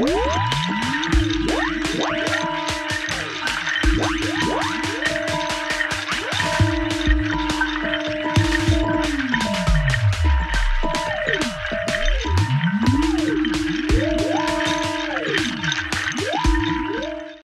Woo!